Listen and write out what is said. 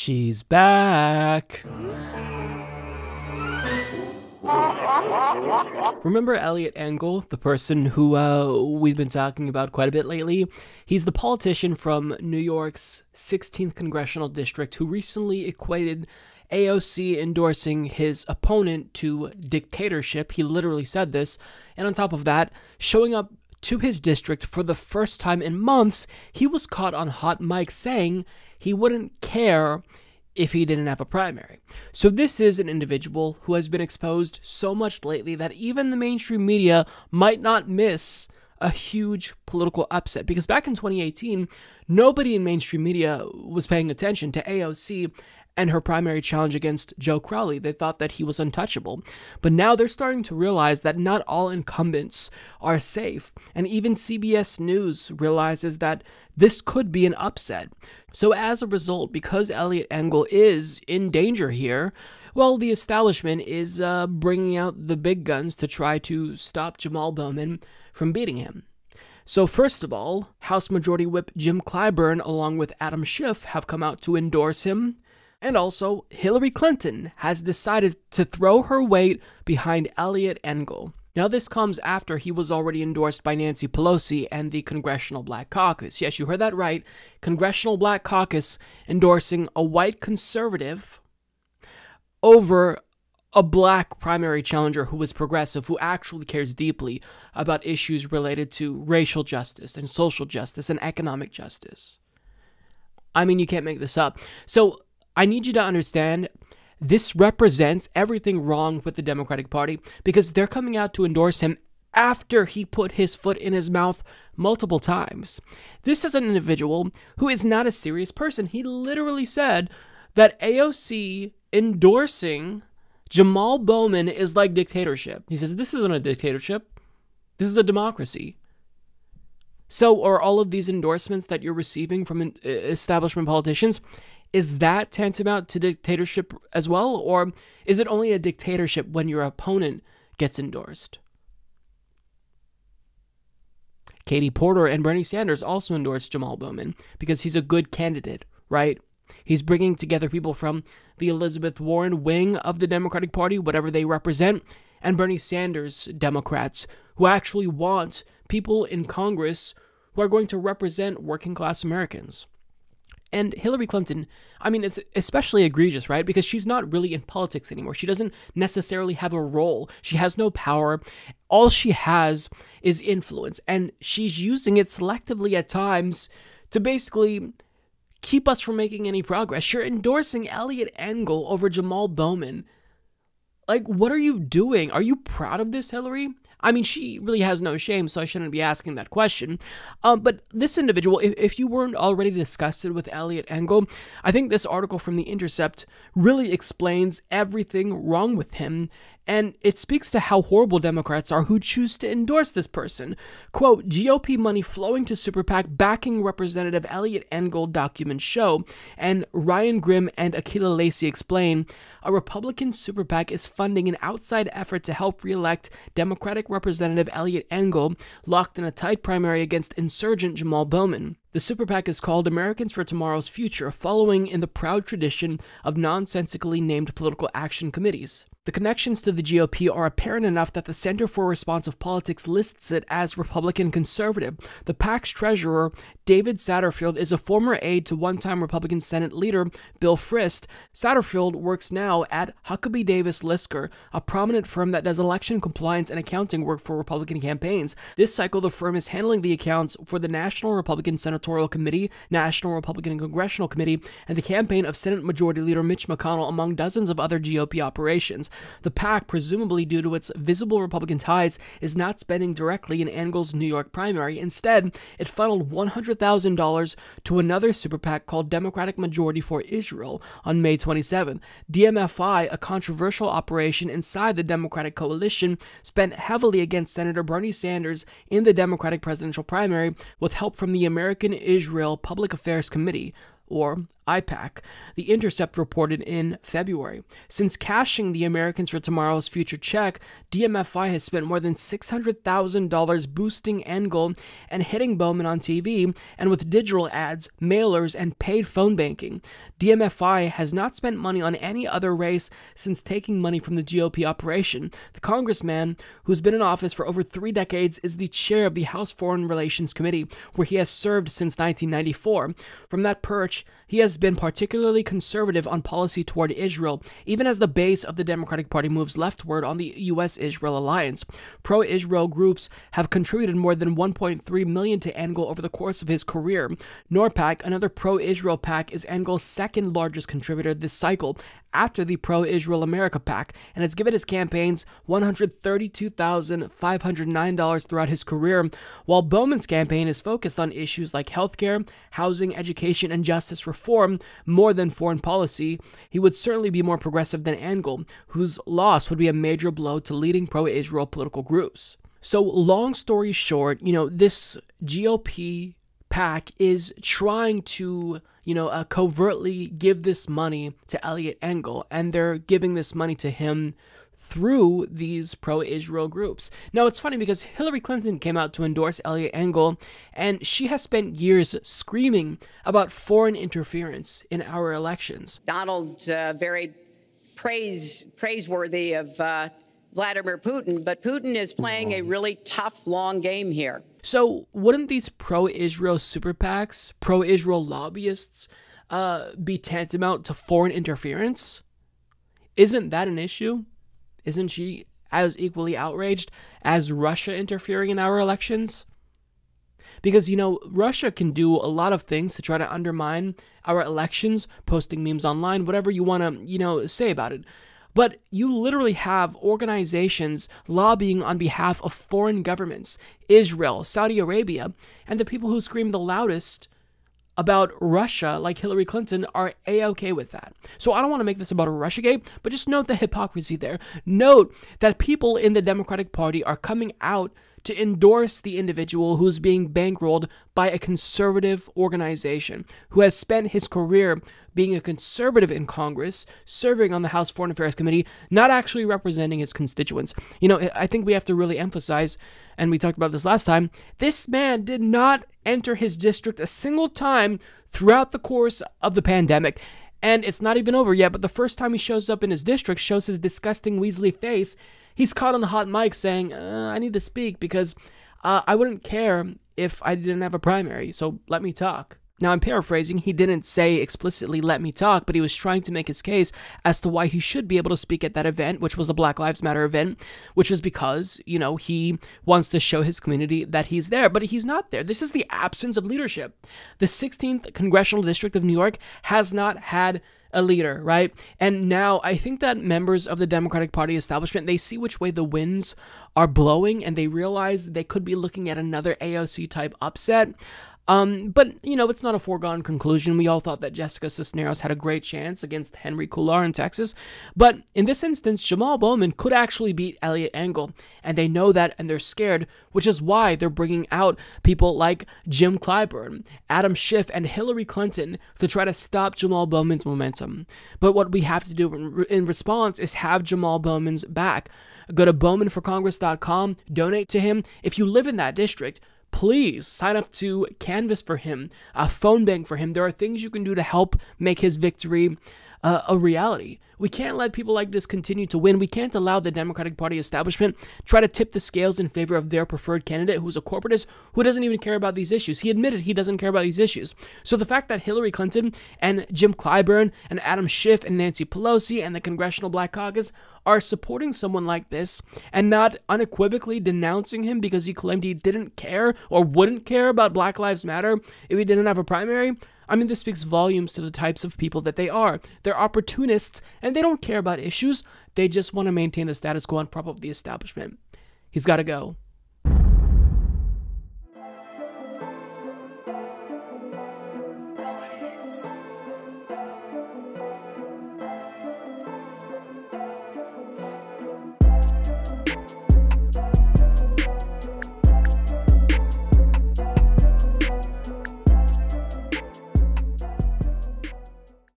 She's back. Remember Eliot Engel, the person who we've been talking about quite a bit lately? He's the politician from New York's 16th Congressional District who recently equated AOC endorsing his opponent to dictatorship. He literally said this. And on top of that, showing up to his district for the first time in months, he was caught on hot mic saying he wouldn't care if he didn't have a primary. So this is an individual who has been exposed so much lately that even the mainstream media might not miss a huge political upset, because back in 2018, nobody in mainstream media was paying attention to AOC and her primary challenge against Joe Crowley. They thought that he was untouchable. But now they're starting to realize that not all incumbents are safe. And even CBS News realizes that this could be an upset. So as a result, because Eliot Engel is in danger here, well, the establishment is bringing out the big guns to try to stop Jamaal Bowman from beating him. So first of all, House Majority Whip Jim Clyburn, along with Adam Schiff, have come out to endorse him. And also, Hillary Clinton has decided to throw her weight behind Eliot Engel. Now, this comes after he was already endorsed by Nancy Pelosi and the Congressional Black Caucus. Yes, you heard that right. Congressional Black Caucus endorsing a white conservative over a black primary challenger who is progressive, who actually cares deeply about issues related to racial justice and social justice and economic justice. I mean, you can't make this up. So I need you to understand, this represents everything wrong with the Democratic Party, because they're coming out to endorse him after he put his foot in his mouth multiple times. This is an individual who is not a serious person. He literally said that AOC endorsing Jamaal Bowman is like dictatorship. He says, this isn't a dictatorship. This is a democracy. So are all of these endorsements that you're receiving from establishment politicians, is that tantamount to dictatorship as well? Or is it only a dictatorship when your opponent gets endorsed? Katie Porter and Bernie Sanders also endorsed Jamaal Bowman because he's a good candidate, right? He's bringing together people from the Elizabeth Warren wing of the Democratic Party, whatever they represent, and Bernie Sanders Democrats, who actually want people in Congress who are going to represent working-class Americans. And Hillary Clinton, I mean, it's especially egregious, right? Because she's not really in politics anymore. She doesn't necessarily have a role. She has no power. All she has is influence. And she's using it selectively at times to basically keep us from making any progress. You're endorsing Eliot Engel over Jamaal Bowman. Like, what are you doing? Are you proud of this, Hillary? I mean, she really has no shame, so I shouldn't be asking that question. But this individual, if you weren't already disgusted with Eliot Engel, I think this article from The Intercept really explains everything wrong with him, and it speaks to how horrible Democrats are who choose to endorse this person. Quote, GOP money flowing to Super PAC backing Representative Eliot Engel, documents show, and Ryan Grimm and Akilah Lacey explain, a Republican Super PAC is funding an outside effort to help re-elect Democratic Representative Eliot Engel, locked in a tight primary against insurgent Jamaal Bowman. The super PAC is called Americans for Tomorrow's Future, following in the proud tradition of nonsensically named political action committees. The connections to the GOP are apparent enough that the Center for Responsive Politics lists it as Republican conservative. The PAC's treasurer, David Satterfield, is a former aide to one-time Republican Senate leader Bill Frist. Satterfield works now at Huckabee Davis Lisker, a prominent firm that does election compliance and accounting work for Republican campaigns. This cycle, the firm is handling the accounts for the National Republican Senatorial Committee, National Republican Congressional Committee, and the campaign of Senate Majority Leader Mitch McConnell, among dozens of other GOP operations. The PAC, presumably due to its visible Republican ties, is not spending directly in Engel's New York primary. Instead, it funneled $100,000 to another super PAC called Democratic Majority for Israel on May 27th. DMFI, a controversial operation inside the Democratic coalition, spent heavily against Senator Bernie Sanders in the Democratic presidential primary with help from the American Israel Public Affairs Committee, or IPAC, The Intercept reported in February. Since cashing the Americans for Tomorrow's Future check, DMFI has spent more than $600,000 boosting Engel and hitting Bowman on TV, and with digital ads, mailers, and paid phone banking. DMFI has not spent money on any other race since taking money from the GOP operation. The congressman, who's been in office for over 3 decades, is the chair of the House Foreign Relations Committee, where he has served since 1994. From that perch, he has been particularly conservative on policy toward Israel, even as the base of the Democratic Party moves leftward on the U.S.-Israel alliance. Pro-Israel groups have contributed more than $1.3 million to Engel over the course of his career. NORPAC, another pro-Israel PAC, is Engel's second largest contributor this cycle, after the Pro-Israel America PAC, and has given his campaigns $132,509 throughout his career, while Bowman's campaign is focused on issues like healthcare, housing, education, and justice reform more than foreign policy. He would certainly be more progressive than Engel, whose loss would be a major blow to leading pro-Israel political groups. So long story short, this GOP PAC is trying to covertly give this money to Eliot Engel, and they're giving this money to him through these pro-Israel groups. Now, it's funny because Hillary Clinton came out to endorse Eliot Engel, and she has spent years screaming about foreign interference in our elections. Donald, very praiseworthy of Vladimir Putin, but Putin is playing a really tough, long game here. So wouldn't these pro-Israel super PACs, pro-Israel lobbyists, be tantamount to foreign interference? Isn't that an issue? Isn't she as equally outraged as Russia interfering in our elections? Because, Russia can do a lot of things to try to undermine our elections, posting memes online, whatever you want to, say about it. But you literally have organizations lobbying on behalf of foreign governments, Israel, Saudi Arabia, and the people who scream the loudest about Russia, like Hillary Clinton, are A-okay with that. So I don't want to make this about a Russiagate, but just note the hypocrisy there. Note that people in the Democratic Party are coming out to endorse the individual who's being bankrolled by a conservative organization, who has spent his career being a conservative in Congress, serving on the House Foreign Affairs Committee, not actually representing his constituents. I think we have to really emphasize, and we talked about this last time, this man did not enter his district a single time throughout the course of the pandemic. And it's not even over yet, but the first time he shows up in his district, shows his disgusting Weasley face, he's caught on the hot mic saying, I need to speak because I wouldn't care if I didn't have a primary, so let me talk. Now, I'm paraphrasing. He didn't say explicitly, let me talk, but he was trying to make his case as to why he should be able to speak at that event, which was the Black Lives Matter event, which was because, he wants to show his community that he's there, but he's not there. This is the absence of leadership. The 16th Congressional District of New York has not had a leader, right? And now I think that members of the Democratic Party establishment, they see which way the winds are blowing, and they realize they could be looking at another AOC type upset. But, it's not a foregone conclusion. We all thought that Jessica Cisneros had a great chance against Henry Cuellar in Texas. But in this instance, Jamaal Bowman could actually beat Eliot Engel, and they know that, and they're scared, which is why they're bringing out people like Jim Clyburn, Adam Schiff, and Hillary Clinton to try to stop Jamaal Bowman's momentum. But what we have to do in response is have Jamaal Bowman's back. Go to BowmanForCongress.com, donate to him. If you live in that district, please sign up to canvass for him, a phone bank for him. There are things you can do to help make his victory a reality. We can't let people like this continue to win. We can't allow the Democratic Party establishment try to tip the scales in favor of their preferred candidate, who's a corporatist, who doesn't even care about these issues. He admitted he doesn't care about these issues. So the fact that Hillary Clinton and Jim Clyburn and Adam Schiff and Nancy Pelosi and the Congressional Black Caucus are supporting someone like this and not unequivocally denouncing him because he claimed he didn't care or wouldn't care about Black Lives Matter if he didn't have a primary, this speaks volumes to the types of people that they are. They're opportunists, and they don't care about issues. They just want to maintain the status quo and prop up the establishment. He's got to go.